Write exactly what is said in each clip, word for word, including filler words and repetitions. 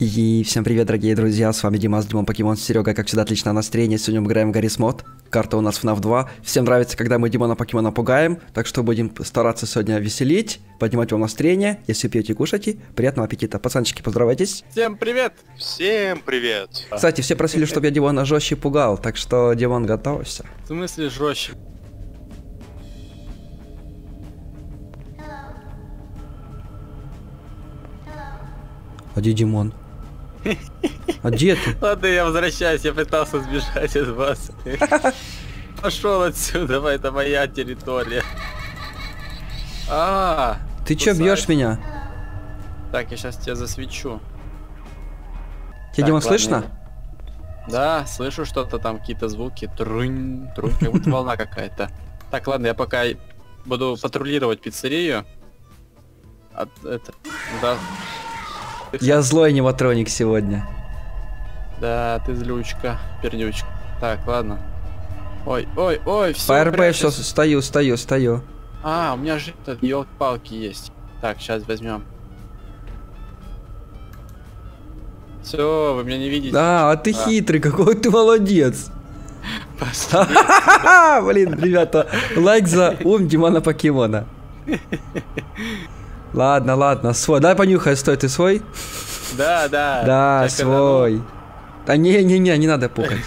И всем привет, дорогие друзья, с вами Димас, Димон Покемон, Серега, как всегда, отличное настроение. Сегодня мы играем в Garry's Mod, карта у нас эф наф два. Всем нравится, когда мы Димона Покемона пугаем, так что будем стараться сегодня веселить, поднимать вам настроение. Если пьете и кушаете, приятного аппетита. Пацанчики, поздравайтесь. Всем привет! Всем привет! Кстати, все просили, чтобы я Димона жестче пугал, так что, Димон, готовься. В смысле жестче? А где Димон? А где ты? Ладно, я возвращаюсь, я пытался сбежать от вас. Пошел отсюда, это моя территория. А, ты че бьешь меня? Так, я сейчас тебя засвечу. Тебя, Димон, слышно? Да, слышу что-то там, какие-то звуки. Трунь, трунь, как будто волна какая-то. Так, ладно, я пока буду патрулировать пиццерию. От, это, да. Я злой аниматроник сегодня. Да, ты злючка, пердючка. Так, ладно. Ой, ой, ой, все. По РП, все, стою, стою, стою. А, у меня же этот елки-палки есть. Так, сейчас возьмем. Все, вы меня не видите. Да, а ты а. хитрый, какой ты молодец. Блин, ребята, лайк за ум Димона Покемона. Ладно, ладно, свой. Дай понюхай, стой, ты свой? Да, да. Да, свой. Да не-не-не, не надо пухать.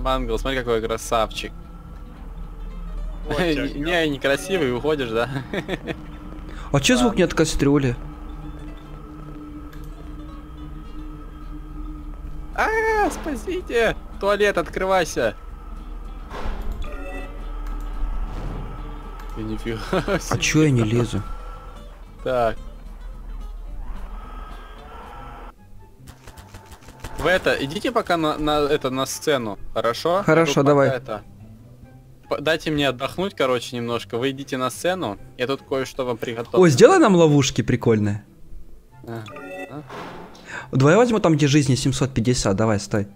Мангл, смотри, какой красавчик. Не, некрасивый, уходишь, да? А че звук нет кастрюли? А, спасите! Туалет, открывайся! Я нифига себе. А чё я не лезу? Так. В это, идите пока на, на это, на сцену, хорошо? Хорошо, тут давай. Это... Дайте мне отдохнуть, короче, немножко. Вы идите на сцену, я тут кое-что вам приготовлю. Ой, сделай нам ловушки прикольные. А, а? Давай возьму там, где жизни семьсот пятьдесят, давай, стой.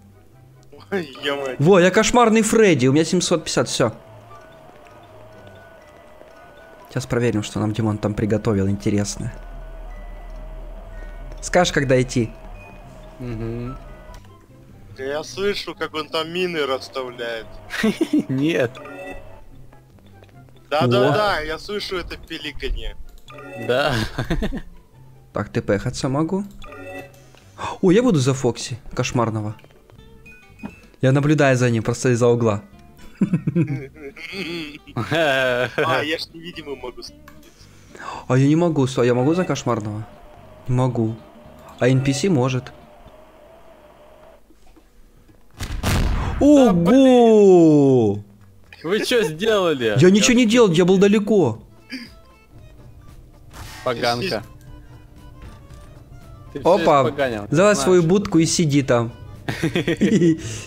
Ой, я... Во, я кошмарный Фредди, у меня семьсот пятьдесят, все. Сейчас проверим, что нам Димон там приготовил интересно. Скажешь, когда идти? Угу. Я слышу, как он там мины расставляет. Нет. Да-да-да, я слышу это пиликанье. Да. Так, ты пехаться могу? О, я буду за Фокси, кошмарного. Я наблюдаю за ним просто из-за угла. А, я ж невидимым могу становиться. А я не могу, а я могу за кошмарного? Не могу. А эн пи си может. Ого! Вы что сделали? Я ничего не делал, я был далеко. Поганка. Опа, давай свою будку и сиди там.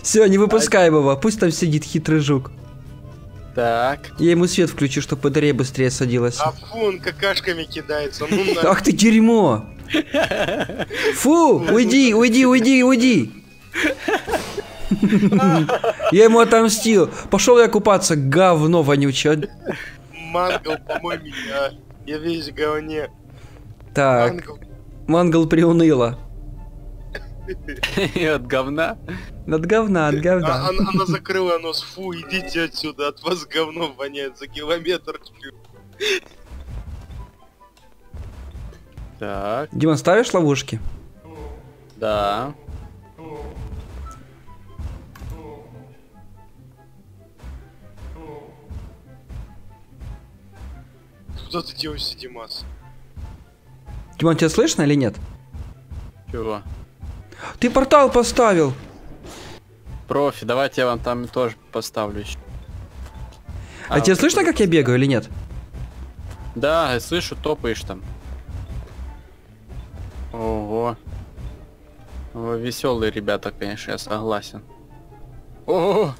Все, не выпускаем его, пусть там сидит хитрый жук. Так. Я ему свет включу, чтобы батарея быстрее садилась. А фу, он какашками кидается. Ах ты дерьмо! Фу, уйди, уйди, уйди, уйди! Я ему отомстил. Пошел я купаться, говно вонючее. Мангл, по-моему, меня. Я весь в говне. Так. Мангл приуныло. От говна? От говна, от говна. Она, она закрыла нос. Фу, идите отсюда, от вас говно воняет за километр. Так. Димон, ставишь ловушки? Да. Куда ты делаешься, Димас? Димон, тебя слышно или нет? Чего? Ты портал поставил! Профи, давайте я вам там тоже поставлю еще. А, а тебе вот слышно, как я бегаю или нет? Да, я слышу, топаешь там. Ого. Вы веселые ребята, конечно, я согласен. О!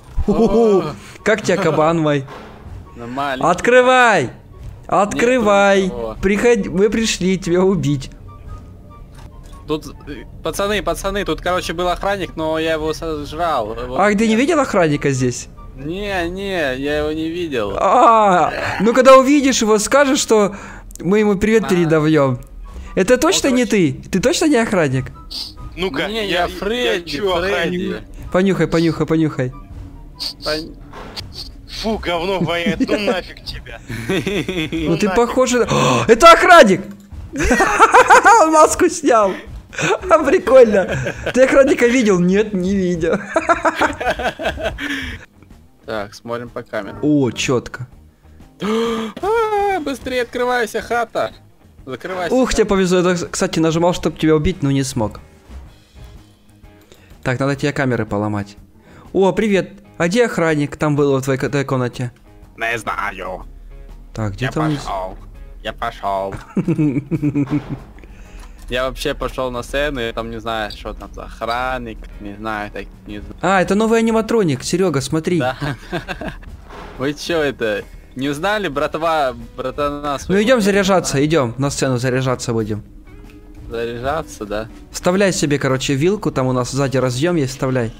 Как тебя кабан мой? Открывай! Открывай! Приходи, мы пришли тебя убить. Тут, пацаны, пацаны, тут, короче, был охранник, но я его сожрал. Вот. Ах, ты не видел охранника здесь? Не, не, я его не видел. А, ну когда увидишь его, скажешь, что Мы ему привет передаем. Это точно не ты? Ты точно не охранник? Ну-ка, я Фредди, Фредди. Понюхай, понюхай, понюхай. Фу, говно воняет, ну нафиг тебя. Ну ты похоже... Это охранник! Он маску снял. Прикольно. Ты охранника видел? Нет, не видел. Так, смотрим по камерам. О, четко. Быстрее открывайся, хата. Закрывайся. Ух, тебе повезло. Я, кстати, нажимал, чтобы тебя убить, но не смог. Так, надо тебе камеры поломать. О, привет. А где охранник? Там был в твоей комнате. Не знаю. Так, где там? Я пошел. Я вообще пошел на сцену, и там не знаю, что там за охранник, не знаю, так не знаю. А, это новый аниматроник, Серега, смотри. Да. Вы чё это? Не узнали, братва, братана? Ну идем заряжаться, идем на сцену заряжаться будем. Заряжаться, да? Вставляй себе, короче, вилку, там у нас сзади разъем есть, вставляй.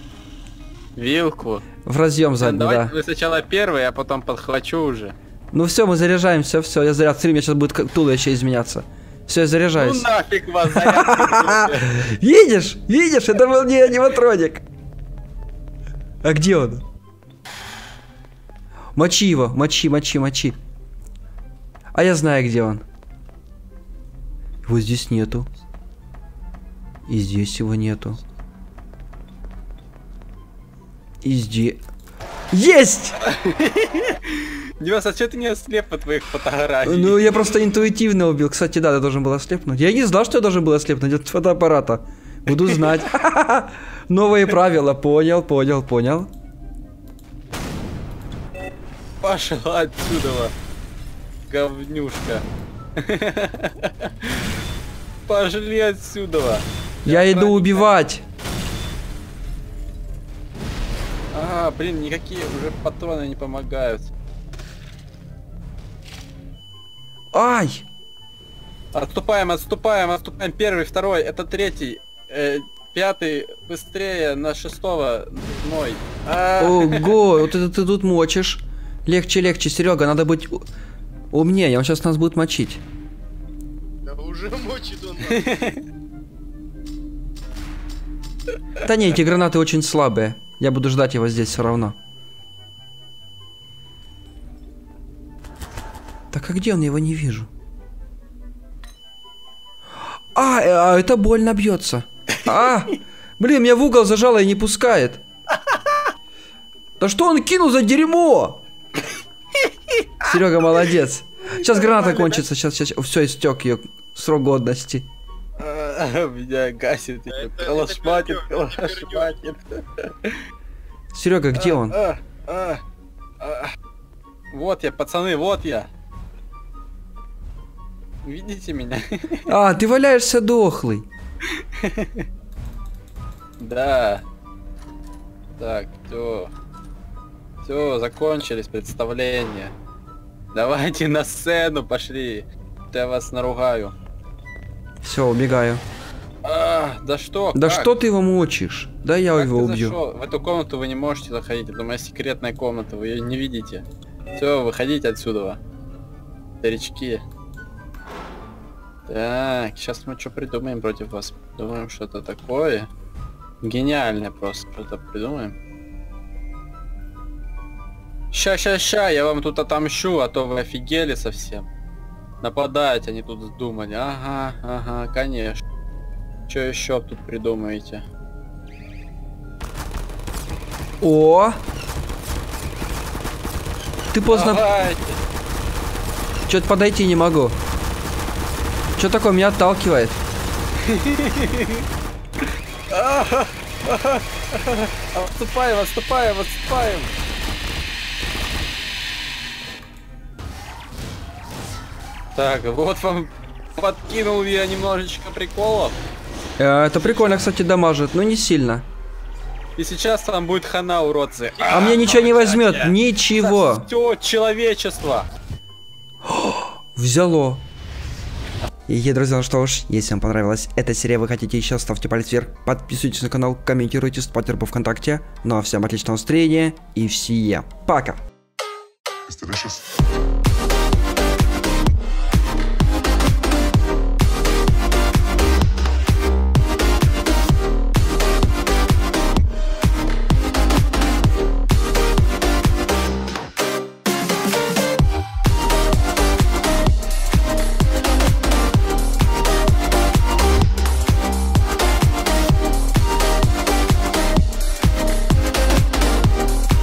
Вилку? В разъем сзади, да. Давайте вы сначала первый, а потом подхвачу уже. Ну все, мы заряжаемся, все, я заряд, смотри, у меня сейчас будет туловище изменяться. Все, я заряжаюсь. Ну нафиг вас, Видишь, видишь, это был не аниматроник. А где он? Мочи его, мочи, мочи, мочи. А я знаю, где он. Его здесь нету. И здесь его нету. И здесь... Есть! Димас, а что ты не ослеп по твоих фотографиях? Ну, я просто интуитивно убил. Кстати, да, я должен был ослепнуть. Я не знал, что я должен был ослепнуть от фотоаппарата. Буду знать. Новые правила. Понял, понял, понял. Пошла отсюда, говнюшка. Пошли отсюда. Я иду убивать. А, блин, никакие уже патроны не помогают. Ай! Отступаем, отступаем, отступаем. Первый, второй, это третий, э, пятый, быстрее, на шестого, мой. А -а -а. Ого, вот это ты тут мочишь. Легче, легче, Серега, надо быть умнее, он сейчас нас будет мочить. Да уже мочит он. Да не, эти гранаты очень слабые. Я буду ждать его здесь все равно. Так, а где он? Я его не вижу. А, а это больно бьется. А, блин, меня в угол зажало и не пускает. Да что он кинул за дерьмо? Серега, молодец. Сейчас граната кончится. Сейчас, сейчас. Все, истек ее срок годности. Меня гасит. Лошматит, лошматит. Серега, где он? Вот я, пацаны, вот я. Видите меня? А, ты валяешься дохлый. Да. Так, все. Все, закончились представления. Давайте на сцену пошли. Я вас наругаю. Все, убегаю. А, да что? Да как? Что ты его мочишь? Да я как его убью. Зашел? В эту комнату вы не можете заходить. Это моя секретная комната, вы ее не видите. Все, выходите отсюда. Старички. Так, сейчас мы что придумаем против вас? Думаем что-то такое. Гениальное просто что-то придумаем. Ща, ща, ща, я вам тут отомщу, а то вы офигели совсем. Нападать они тут вздумали. Ага, ага, конечно. Что еще тут придумаете? О! Ты поздно... Чё-то подойти не могу. Что такое, меня отталкивает? Отступаем, отступаем, отступаем. Так, вот вам подкинул я немножечко приколов. Это прикольно, кстати, дамажит, но не сильно. И сейчас там будет хана, уродцы. А мне ничего не возьмет, ничего. Все человечество. Взяло. И, друзья, ну что ж, если вам понравилась эта серия, вы хотите еще, ставьте палец вверх, подписывайтесь на канал, комментируйте, ставьте лайк ВКонтакте. Ну а всем отличного настроения и все. Пока.